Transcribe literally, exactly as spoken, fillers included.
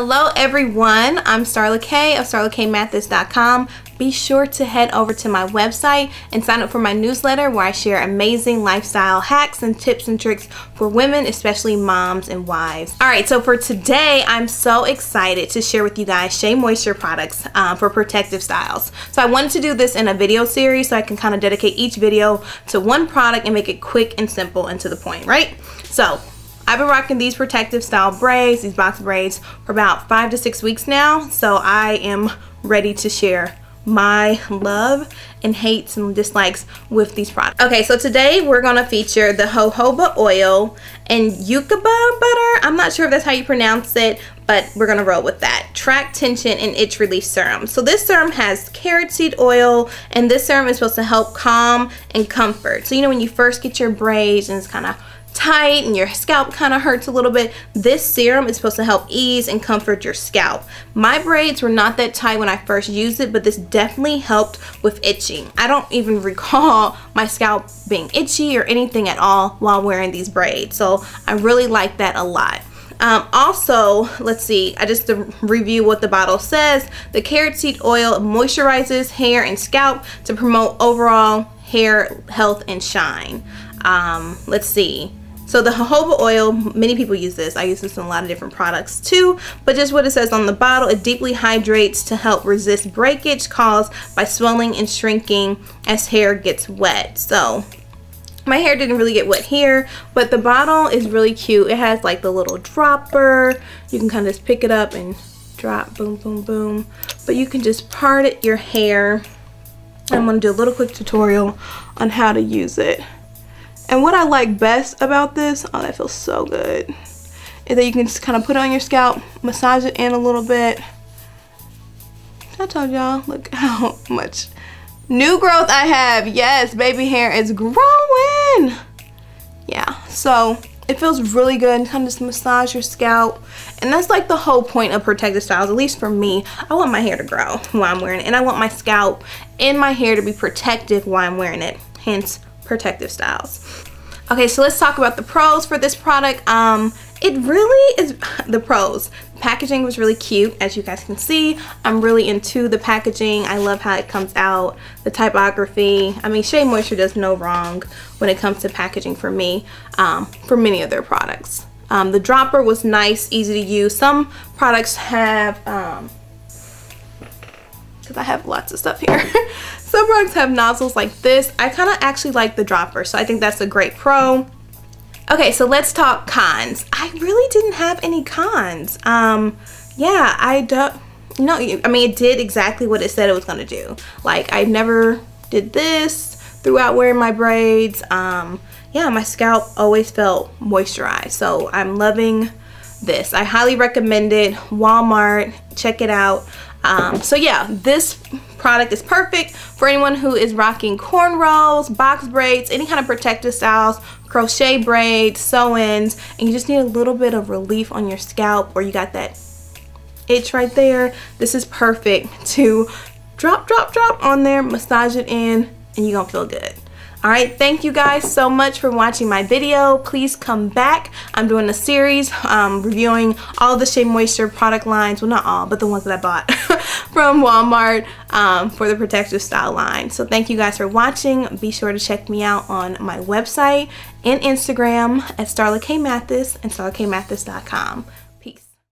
Hello everyone, I'm Starla Kay of Starla Kay Mathis dot com. Be sure to head over to my website and sign up for my newsletter where I share amazing lifestyle hacks and tips and tricks for women, especially moms and wives. Alright, so for today, I'm so excited to share with you guys Shea Moisture products um, for protective styles. So I wanted to do this in a video series so I can kind of dedicate each video to one product and make it quick and simple and to the point, right? So I've been rocking these protective style braids, these box braids, for about five to six weeks now. So I am ready to share my love and hates and dislikes with these products. Okay, so today we're gonna feature the jojoba oil and ucuuba butter. I'm not sure if that's how you pronounce it, but we're gonna roll with that. Track tension and itch relief serum. So this serum has carrot seed oil, and this serum is supposed to help calm and comfort. So you know when you first get your braids and it's kind of tight and your scalp kind of hurts a little bit, this serum is supposed to help ease and comfort your scalp. My braids were not that tight when I first used it, but this definitely helped with itching. I don't even recall my scalp being itchy or anything at all while wearing these braids, so I really like that a lot. Um, also, let's see, I just to review what the bottle says. The carrot seed oil moisturizes hair and scalp to promote overall hair health and shine. Um, let's see. So the jojoba oil, many people use this. I use this in a lot of different products too, but just what it says on the bottle, it deeply hydrates to help resist breakage caused by swelling and shrinking as hair gets wet. So my hair didn't really get wet here, but the bottle is really cute. It has like the little dropper. You can kind of just pick it up and drop, boom, boom, boom. But you can just part it your hair. I'm gonna do a little quick tutorial on how to use it. And what I like best about this, oh that feels so good, is that you can just kind of put it on your scalp, massage it in a little bit. I told y'all, look how much new growth I have. Yes, baby hair is growing. Yeah, so it feels really good. Kind of just massage your scalp. And that's like the whole point of protective styles, at least for me. I want my hair to grow while I'm wearing it. And I want my scalp and my hair to be protective while I'm wearing it. Hence, protective styles. Okay, so let's talk about the pros for this product. Um, it really is the pros. The packaging was really cute, as you guys can see. I'm really into the packaging. I love how it comes out, the typography. I mean, Shea Moisture does no wrong when it comes to packaging for me, um, for many of their products. Um, the dropper was nice, easy to use. Some products have, um, because I have lots of stuff here. Some products have nozzles like this. I kind of actually like the dropper, so I think that's a great pro. Okay, so let's talk cons. I really didn't have any cons. Um, yeah, I don't, no, I mean, it did exactly what it said it was gonna do. Like, I never did this throughout wearing my braids. Um, yeah, my scalp always felt moisturized, so I'm loving this. I highly recommend it. Walmart, check it out. Um, so yeah, this product is perfect for anyone who is rocking cornrows, box braids, any kind of protective styles, crochet braids, sew-ins, and you just need a little bit of relief on your scalp or you got that itch right there. This is perfect to drop, drop, drop on there, massage it in, and you're gonna feel good. All right, thank you guys so much for watching my video. Please come back. I'm doing a series um, reviewing all the Shea Moisture product lines. Well, not all, but the ones that I bought from Walmart um, for the protective style line. So thank you guys for watching. Be sure to check me out on my website and Instagram at Starla Kay Mathis and Starla Kay Mathis dot com.